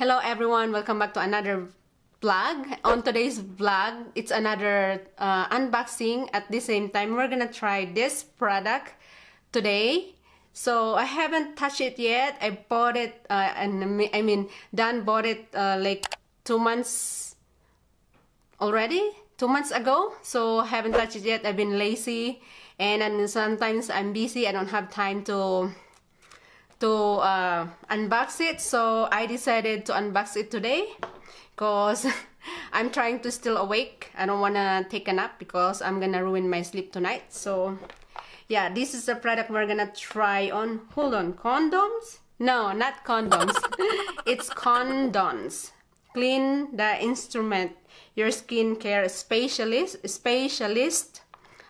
Hello everyone, welcome back to another vlog. On today's vlog, it's another unboxing. At the same time, we're gonna try this product today. So I haven't touched it yet. I bought it Dan bought it like 2 months already, 2 months ago, so I haven't touched it yet. I've been lazy and sometimes I'm busy. I don't have time to unbox it, so I decided to unbox it today because I'm trying to still awake. I don't want to take a nap because I'm gonna ruin my sleep tonight. So yeah, this is the product we're gonna try on. Hold on, condoms? No, not condoms. It's Condons. Clean the Instrument, your skincare specialist.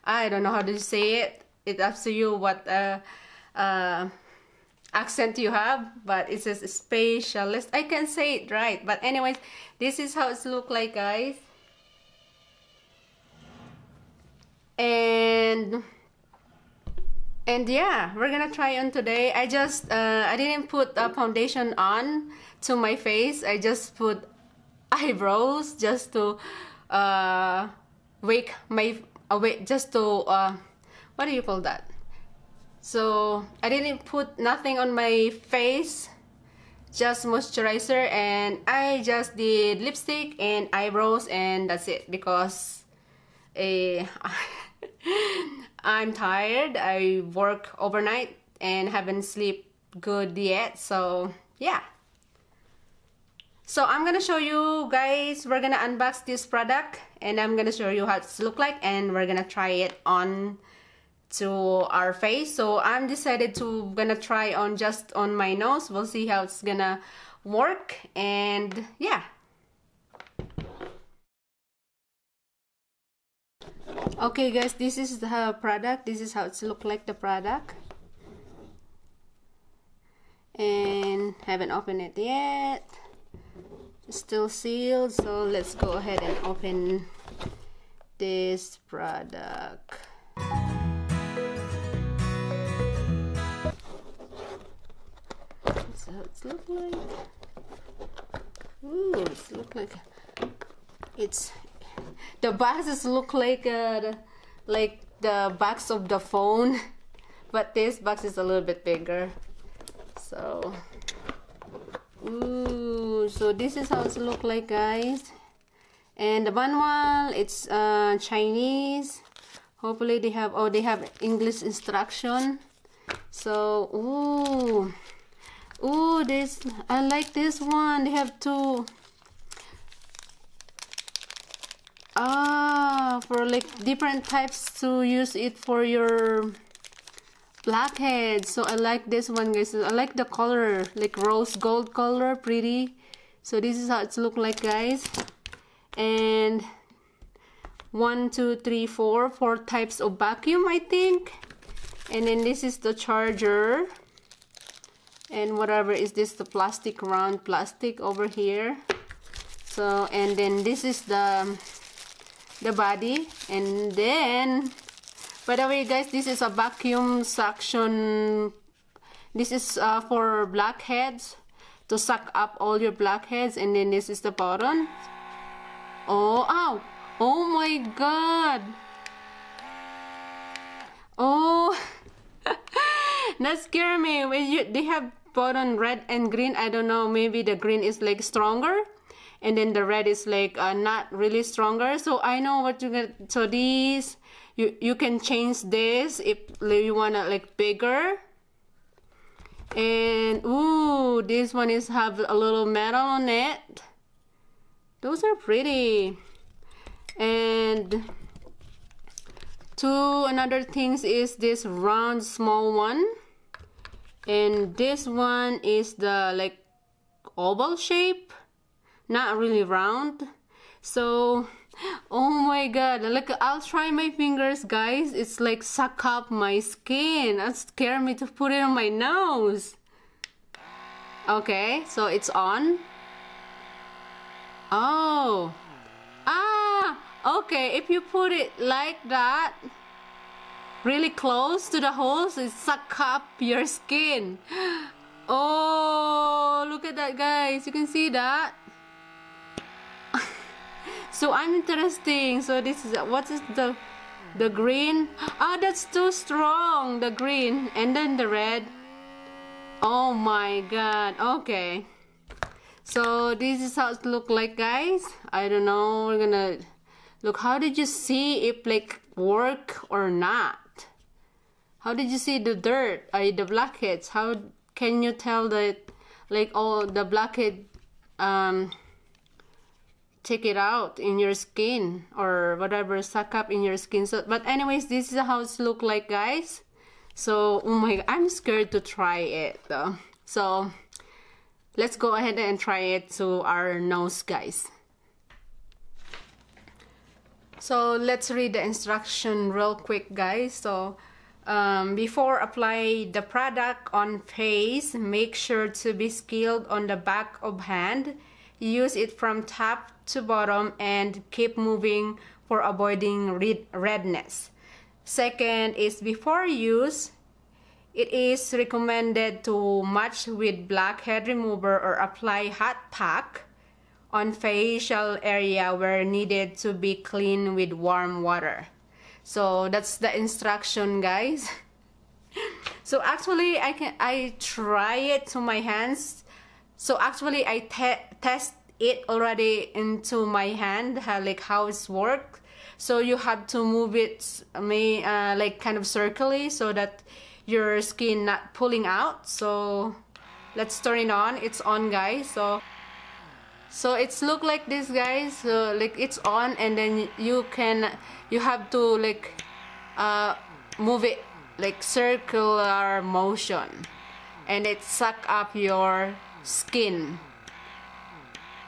I don't know how to say it. It's up to you what accent you have, but it says specialist. I can't say it right, but anyways, this is how it's look like, guys. And yeah, we're gonna try on today. I just I didn't put a foundation on to my face. I just put eyebrows just to what do you call that? So I didn't put nothing on my face, just moisturizer, and I just did lipstick and eyebrows, and that's it, because I'm tired. I work overnight and haven't slept good yet, so yeah. So I'm gonna show you guys, we're gonna unbox this product and I'm gonna show you how it's look like, and we're gonna try it on to our face. So I'm decided to gonna try on just on my nose. We'll see how it's gonna work, and yeah. Okay guys, this is the product. This is how it's look like, the product, and haven't opened it yet. It's still sealed, so let's go ahead and open this product. So it's look like, ooh, it's look like, it's, the boxes look like the box of the phone, but this box is a little bit bigger. So, ooh, so this is how it look like, guys. And the manual, it's Chinese. Hopefully they have, oh, they have English instruction. So, ooh. Oh, this, I like this one. They have two. Ah, for like different types to use it for your blackheads. So I like this one, guys. I like the color, like rose gold color, pretty. So this is how it looks like, guys. And 4 types of vacuum, I think. And then this is the charger. And whatever is this, the plastic, round plastic over here. So, and then this is the body. And then, by the way guys, this is a vacuum suction. This is for blackheads, to suck up all your blackheads. And then this is the bottom. Oh, ow! Oh my god! Oh! That scared me. When you, they have button red and green. I don't know, maybe the green is like stronger and then the red is like not really stronger. So I know what you get. So these, you can change this if you wanna like bigger. And ooh, this one is have a little metal on it. Those are pretty. And two another things is this round small one. And this one is the like oval shape, not really round. So, oh my god, look, I'll try my fingers, guys. It's like suck up my skin. That scared me to put it on my nose. Okay, so it's on. Oh, ah, okay, if you put it like that, really close to the holes, it suck up your skin. Oh, look at that, guys. You can see that. So I'm interesting. So this is what is the green? Oh, that's too strong. The green and then the red. Oh my god. Okay. So this is how it look like, guys. I don't know. We're gonna look. How did you see if like work or not? How did you see the dirt or the blackheads? How can you tell that like all the blackhead? Check it out in your skin or whatever suck up in your skin. So but anyways, this is how it's look like, guys. So oh my, I'm scared to try it though. So let's go ahead and try it to our nose, guys. So let's read the instruction real quick, guys. So before apply the product on face, make sure to be skilled on the back of hand. Use it from top to bottom and keep moving for avoiding redness. Second is before use, it is recommended to match with blackhead remover or apply hot pack on facial area where needed to be cleaned with warm water. So that's the instruction, guys. So actually I try it to my hands. So actually I test it already into my hand, like how it's worked. So you have to move it like kind of circularly so that your skin not pulling out. So let's turn it on. It's on, guys. So it's look like this, guys. So like it's on, and then you have to like move it like circular motion, and it suck up your skin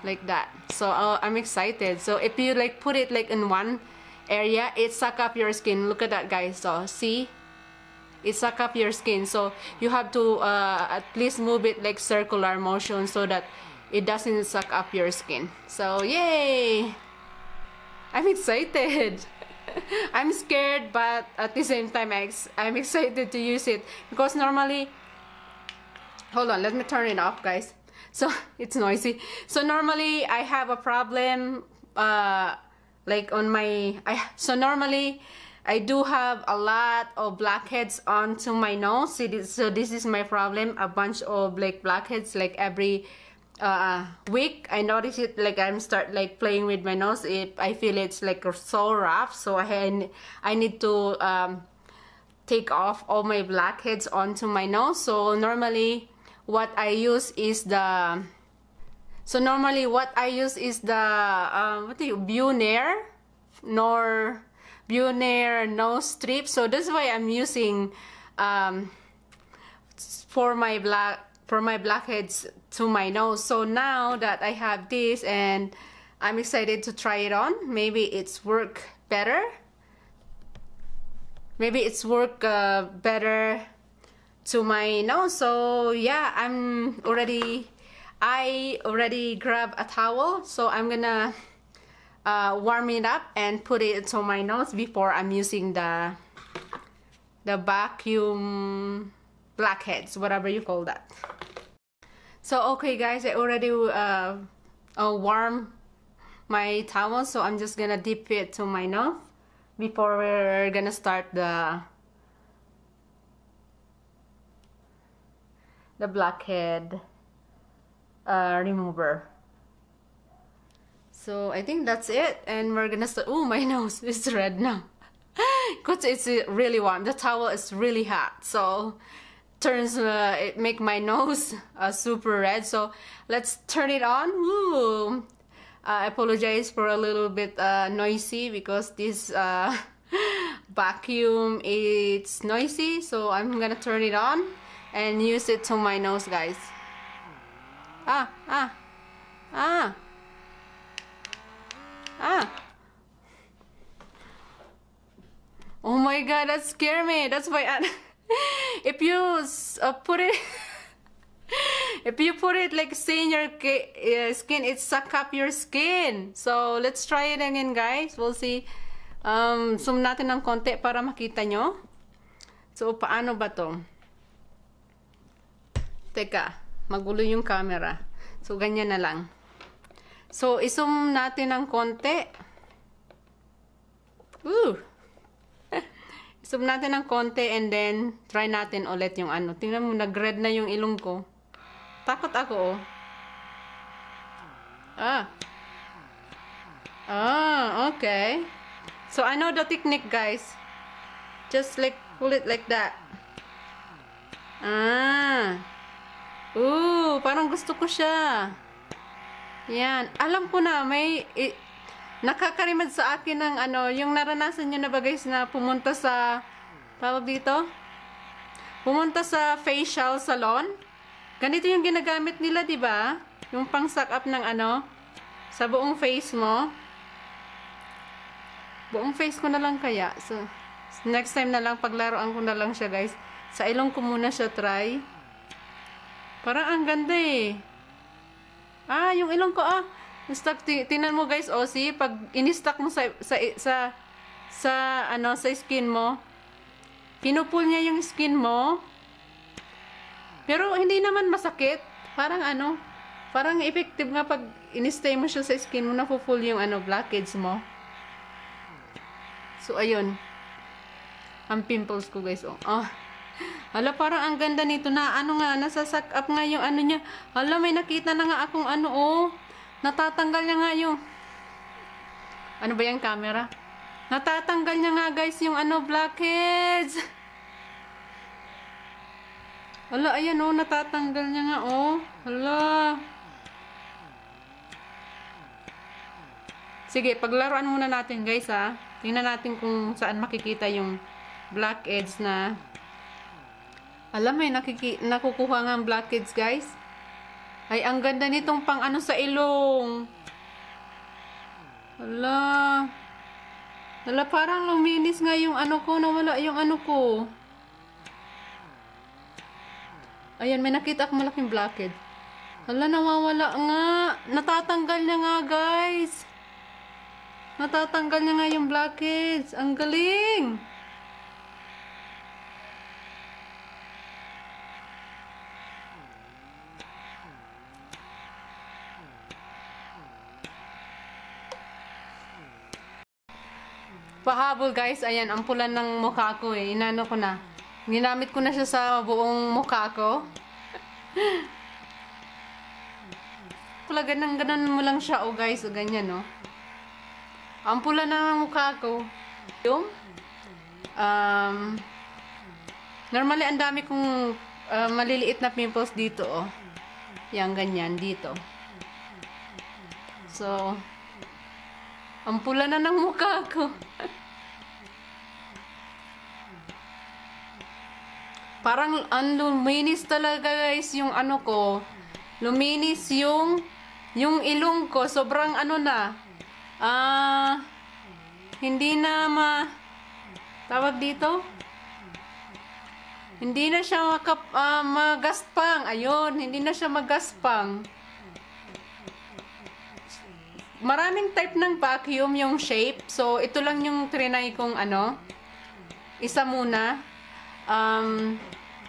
like that. So I'm excited. So if you like put it like in one area, it suck up your skin. Look at that, guys. So see, it suck up your skin. So you have to at least move it like circular motion so that it doesn't suck up your skin. So yay, I'm excited. I'm scared, but at the same time I'm excited to use it because normally, hold on, let me turn it off, guys. So it's noisy. So normally I have a problem so normally I do have a lot of blackheads onto my nose. So this is my problem, a bunch of like blackheads like every week. I notice it like I'm start like playing with my nose if I feel it's like so rough. So I need to take off all my blackheads onto my nose. So normally what I use is the Bunair nose strip. So that's why I'm using for my blackheads to my nose. So now that I have this, and I'm excited to try it on. Maybe it's work better. Maybe it's work better to my nose. So yeah, I already grabbed a towel, so I'm gonna warm it up and put it to my nose before I'm using the vacuum blackheads, whatever you call that. So okay, guys, I already warmed my towel, so I'm just gonna dip it to my nose before we're gonna start the blackhead remover. So I think that's it, and we're gonna start. Oh, my nose is red now because it's really warm. The towel is really hot, so it make my nose super red. So let's turn it on. Woo. I apologize for a little bit noisy because this vacuum it's noisy. So I'm gonna turn it on and use it to my nose, guys. Ah, ah, ah, ah. Oh my god, that scared me. That's why if you put it if you put it like see in your skin, it suck up your skin. So let's try it again, guys. We'll see. Zoom natin ng konti para makita nyo. So paano ba to? Teka, magulo yung camera. So, ganyan na lang. So, isum natin ng konti. Isum natin ng konti and then try natin ulit yung ano. Tingnan mo, nag-red na yung ilong ko. Takot ako, oh. Okay. So, I know the technique, guys. Just like, pull it like that. Parang gusto ko siya. Yan. Alam ko na, may nakakarimad sa akin ng ano, yung naranasan nyo na ba, guys, na pumunta sa, tawag dito? Pumunta sa facial salon. Ganito yung ginagamit nila, di ba? Yung pang suck up ng ano, sa buong face mo. Buong face ko na lang kaya. So, next time na lang, paglaroan ko na lang siya, guys. Sa ilong ko muna siya try. Parang ang ganda eh. Yung ilong ko stuck. Tingnan mo, guys, see, pag in-stuck mo sa skin mo. Pinupul niya yung skin mo. Pero hindi naman masakit. Parang ano, parang effective nga pag in-stay mo siya sa skin mo, napupul yung ano, blockage mo. So ayun. Ang pimples ko, guys. Hala, parang ang ganda nito na ano nga, nasasak up nga yung ano niya. Hala, may nakita na nga akong ano, natatanggal niya nga yung ano ba yung camera? Natatanggal niya nga, guys, yung ano, blackheads. Hala, ayan, natatanggal niya nga, Hala. Sige, paglaruan muna natin, guys, ha. Tingnan natin kung saan makikita yung blackheads na. Alam, may nakukuha nga ang blackheads, guys. Ay, ang ganda nitong pang ano sa ilong. Hala. Hala, parang luminis nga yung ano ko. Nawala yung ano ko. Ayan, may nakita akong malaking blackhead. Hala, nawawala nga. Natatanggal niya nga, guys. Natatanggal niya nga yung blackheads. Ang galing. Pahabol, guys. Ayan, ang pula ng mukha ko eh. Inano ko na. Ginamit ko na siya sa buong mukha ko. Pula, ganun-ganun mo lang siya, guys. Ganyan, Ang pula ng mukha ko. Normally, ang dami kong maliliit na pimples dito, Yan, ganyan, dito. So, ang pula na ng mukha ko. Parang luminis talaga, guys, yung ano ko. Luminis yung ilong ko. Sobrang ano na. Hindi na tawag dito? Hindi na siya magaspang. Ayun, hindi na siya magaspang. Maraming type ng vacuum yung shape. So, ito lang yung trinay kong ano. Isa muna.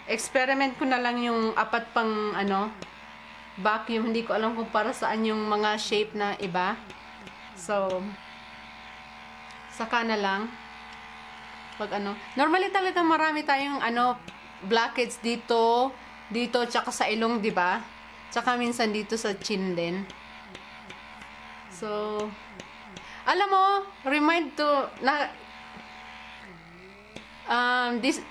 Experiment ko na lang yung apat pang ano, vacuum. Hindi ko alam kung para saan yung mga shape na iba. So, saka na lang. Pag ano. Normally talaga marami tayong ano, blackheads dito. Dito, tsaka sa ilong, diba? Tsaka minsan dito sa chin din. So, alam mo, remind to na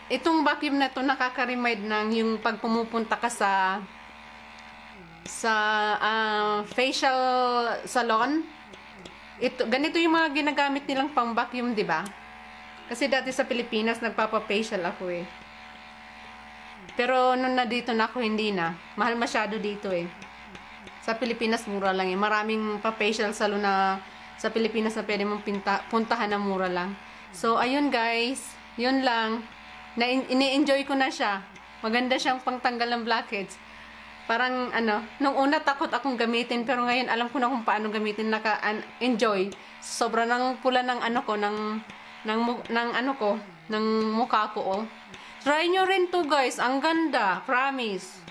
itong vacuum na to nakaka-remind ng yung pag pumupunta ka sa facial salon. Ito, ganito yung mga ginagamit nilang pang vacuum, di ba? Kasi dati sa Pilipinas nagpapa-facial ako eh. Pero nung na dito na ako, hindi na. Mahal masyado dito eh. Sa Pilipinas, mura lang eh. Maraming pa-facial salon na sa Pilipinas na pwede mong puntahan na mura lang. So, ayun, guys. Yun lang. Ini-enjoy ko na siya. Maganda siyang pangtanggal ng blackheads. Parang, ano, nung una takot akong gamitin, pero ngayon alam ko na kung paano gamitin. Naka-enjoy. Sobra ng pula ng ano ko, ng mukha ko, Try nyo rin to, guys. Ang ganda. Promise.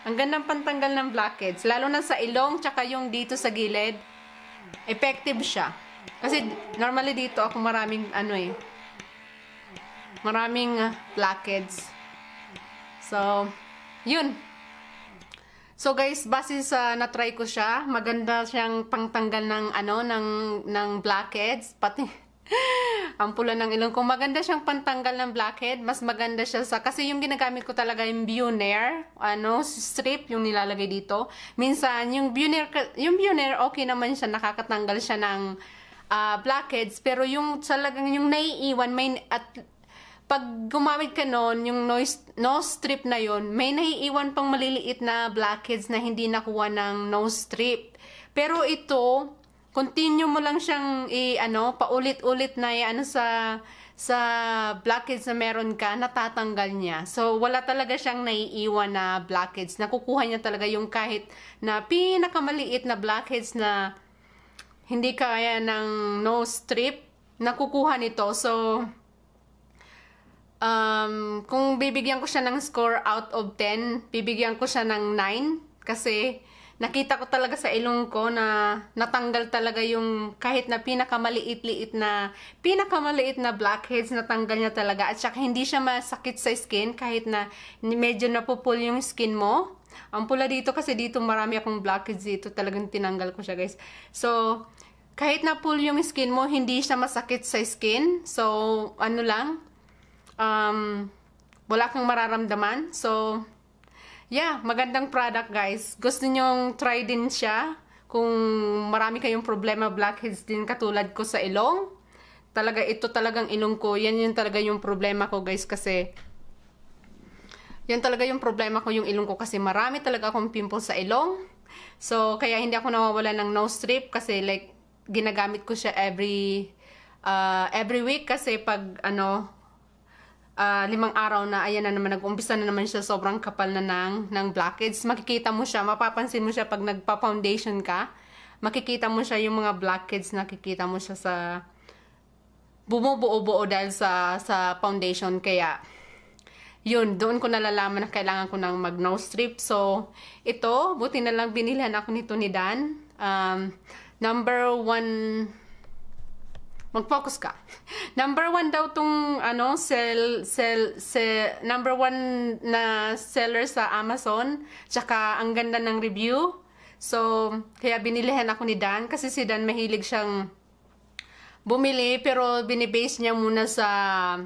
Ang gandang pantanggal ng blackheads, lalo na sa ilong tsaka yung dito sa gilid. Effective siya. Kasi normally dito ako maraming ano eh. Maraming blackheads. So, yun. So guys, base sa na-try ko siya, maganda siyang pangtanggal ng ano ng blackheads, pati ang pula ng ilong ko. Maganda siyang pantanggal ng blackhead. Mas maganda siya sa... Kasi yung ginagamit ko talaga yung Bunair. Ano, strip yung nilalagay dito. Minsan, yung Bunair okay naman siya. Nakakatanggal siya ng blackheads. Pero yung talagang yung naiiwan, may... At, pag gumamit ka nun, yung nose strip na yon, may naiiwan pang maliliit na blackheads na hindi nakuha ng nose strip. Pero ito... Continue mo lang siyang paulit-ulit na sa blackheads na meron ka, natatanggal niya. So, wala talaga siyang naiiwan na blackheads. Nakukuha niya talaga yung kahit na pinakamaliit na blackheads na hindi kaya ng nose strip, nakukuha nito. So, kung bibigyan ko siya ng score out of 10, bibigyan ko siya ng 9 kasi... Nakita ko talaga sa ilong ko na natanggal talaga yung kahit na pinakamaliit na blackheads, natanggal niya talaga. At saka hindi siya masakit sa skin kahit na medyo napupul yung skin mo. Ang pula dito kasi dito marami akong blackheads dito. Talagang tinanggal ko siya guys. So, kahit napul yung skin mo, hindi siya masakit sa skin. So, ano lang, wala kang mararamdaman. So, yeah, magandang product guys. Gusto nyong try din siya kung marami kayong problema, blackheads din katulad ko sa ilong. Talaga ito talagang ilong ko. Yan yung talaga yung problema ko guys kasi yan talaga yung problema ko yung ilong ko kasi marami talaga akong pimples sa ilong. So kaya hindi ako nawawala ng nose strip kasi like ginagamit ko siya every week kasi pag ano 5 araw na, ayan na naman, nag-umpisa na naman siya, sobrang kapal na ng blackheads. Makikita mo siya, mapapansin mo siya pag nagpa-foundation ka. Makikita mo siya yung mga blackheads, nakikita mo siya sa bumubuo-buo dahil sa foundation. Kaya, yun, doon ko nalalaman na kailangan ko ng mag-nose strip. So, ito, buti na lang binilhan ako nito ni Dan. Number 1... Mag-focus ka. Number 1 daw tong ano, number 1 na seller sa Amazon. Tsaka ang ganda ng review. So, kaya binilihan ako ni Dan. Kasi si Dan mahilig siyang bumili. Pero binibase niya muna sa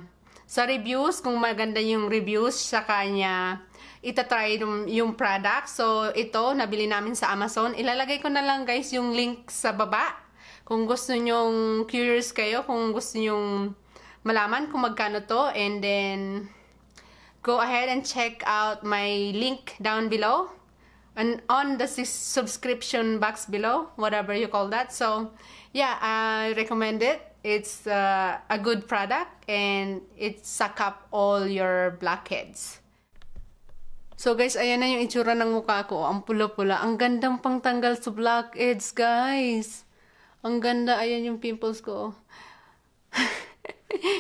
reviews. Kung maganda yung reviews, tsaka niya itatry yung product. So, ito, nabili namin sa Amazon. Ilalagay ko na lang guys yung link sa baba. Kung gusto nyong curious kayo, kung gusto nyong malaman kung magkano to, and then go ahead and check out my link down below and on the subscription box below, whatever you call that. So yeah, I recommend it. It's a good product and it suck up all your blackheads. So guys, ayan na yung itsura ng mukha ko. Ang pula-pula. Ang gandang pangtanggal sa blackheads, guys. Ang ganda, ayan yung pimples ko.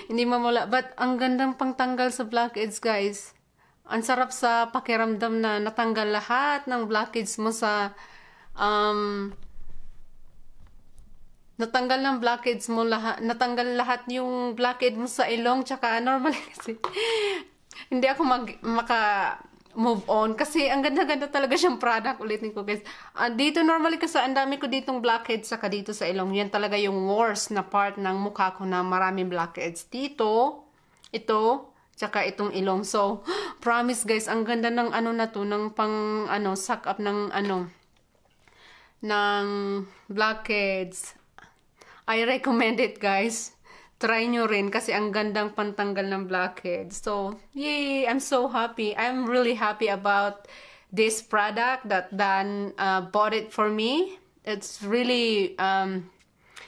Hindi mamula. But, ang gandang pangtanggal sa blackheads, guys. Ang sarap sa pakiramdam na natanggal lahat ng blackheads mo sa... natanggal ng blackheads mo lahat. Natanggal lahat yung blackhead mo sa ilong. Tsaka, normally kasi... hindi ako move on. Kasi, ang ganda-ganda talaga siyang product. Ulitin ko, guys. Dito, normally, kasi ang dami ko ditong blackheads saka dito sa ilong. Yan talaga yung worst na part ng mukha ko na maraming blackheads. Dito, ito, tsaka itong ilong. So, promise, guys, ang ganda ng ano na to, ng pang, ano, suck up ng, ano, ng blackheads. I recommend it, guys. Try nyo rin kasi ang gandang pantanggal ng blackhead. So, yay! I'm so happy. I'm really happy about this product that Dan bought it for me. It's really,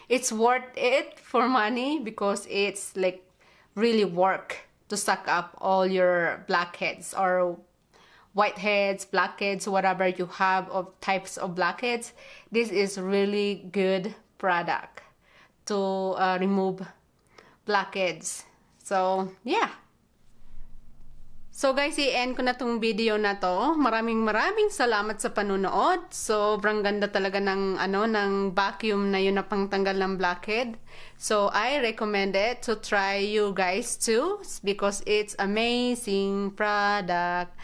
it's worth it for money because it's like really work to suck up all your blackheads or whiteheads, blackheads, whatever you have of types of blackheads. This is really good product to remove blackheads. So, yeah. So guys, i-end ko na tong video na to. Maraming salamat sa panunood. Sobrang ganda talaga ng ng vacuum na yun na pangtanggal ng blackhead. So I recommend it to try you guys too because it's amazing product.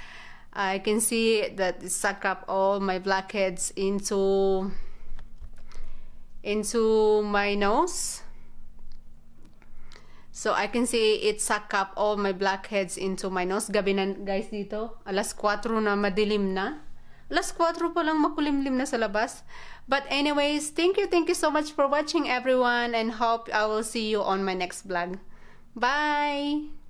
I can see that it suck up all my blackheads into my nose. So, I can see it suck up all my blackheads into my nose. Gabi na, guys, dito. Alas 4 na, madilim na. Alas 4 pa lang, makulimlim na sa labas. But anyways, thank you so much for watching, everyone. And hope I will see you on my next vlog. Bye!